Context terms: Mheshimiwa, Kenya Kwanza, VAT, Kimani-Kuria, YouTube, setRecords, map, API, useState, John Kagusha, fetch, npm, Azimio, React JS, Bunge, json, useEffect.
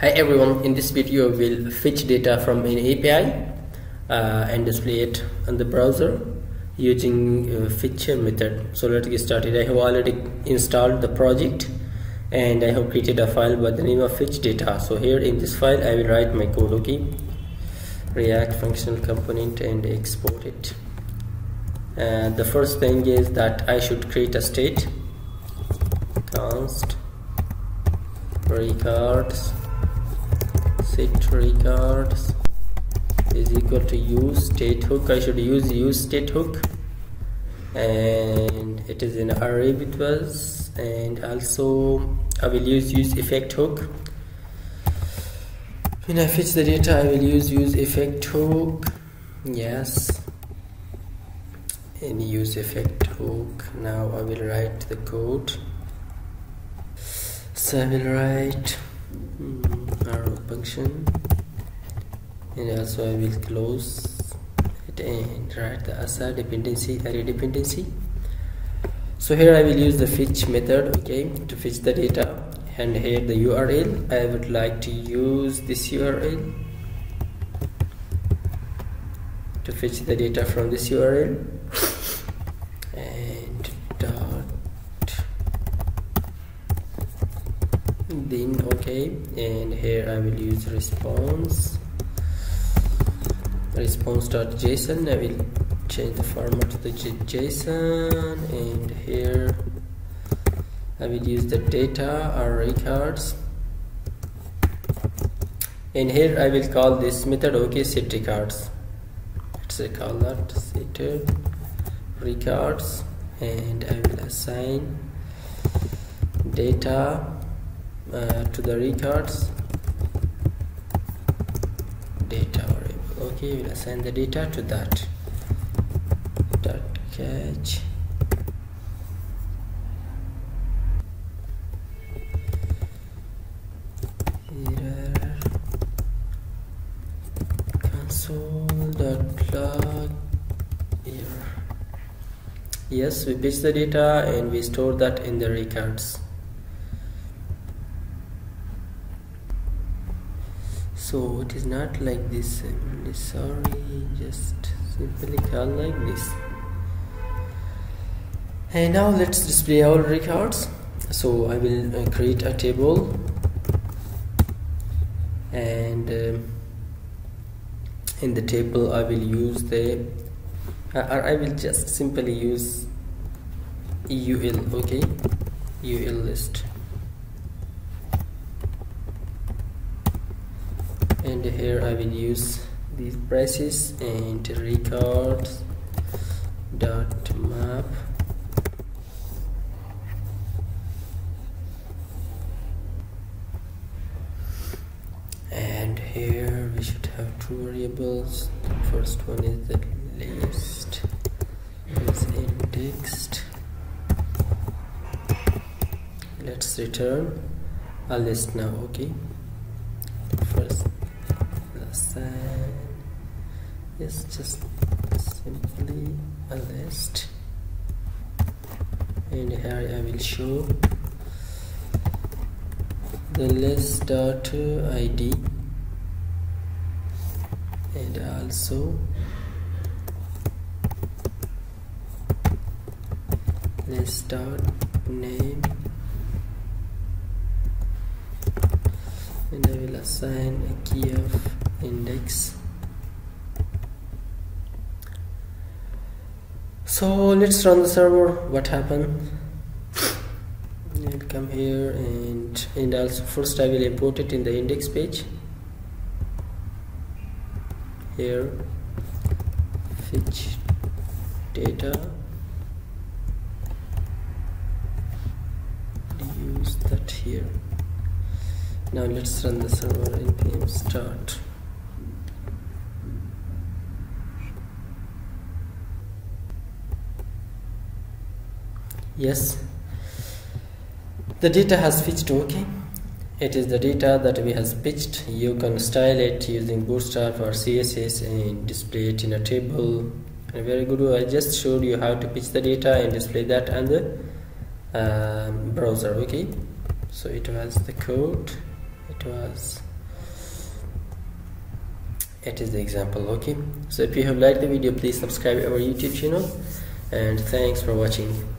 Hi everyone, in this video we'll fetch data from an API and display it on the browser using fetch method. So let's get started. I have already installed the project and I have created a file by the name of fetch data. So here in this file I will write my code, okay? React functional component and export it. And the first thing is that I should create a state, const records setRecords is equal to useState hook. I should use useState hook, and it is an array with us, and also I will use useEffect hook. When I fetch the data, I will use useEffect hook. Yes, and useEffect hook. Now I will write the code. So I will write arrow function, and also I will close it and write the ASA dependency, array dependency. So here I will use the fetch method, okay, to fetch the data, and here the URL. I would like to use this URL to fetch the data from this URL, and then okay, and here I will use response.json. I will change the format to the JSON, and here I will use the data or records, and here I will call this method, okay, set records. Let's call that set records, and I will assign data to the records data variable. Okay, we'll assign the data to that. Dot catch. Error. Console.log error. Yes, we fetch the data and we store that in the records. So it is not like this, sorry, just simply call like this. And now let's display all records. So I will create a table, and in the table I will use the I will just simply use UL, okay, UL list. And here I will use these braces and records dot map, and here we should have two variables. The first one is the list is indexed. Let's return a list now, okay. First yes, just simply a list, and here I will show the list dot id, and also list dot name, and I will assign a key of index. So let's run the server. What happened? I'll come here, and also first I will import it in the index page. Here fetch data, use that here. Now let's run the server, npm start. Yes, the data has fetched, okay. It is the data that we has fetched. You can style it using bootstrap or CSS and display it in a table. And very good, I just showed you how to fetch the data and display that on the browser, okay. So it was the code. it is the example. Okay, so if you have liked the video, please subscribe our YouTube channel, and thanks for watching.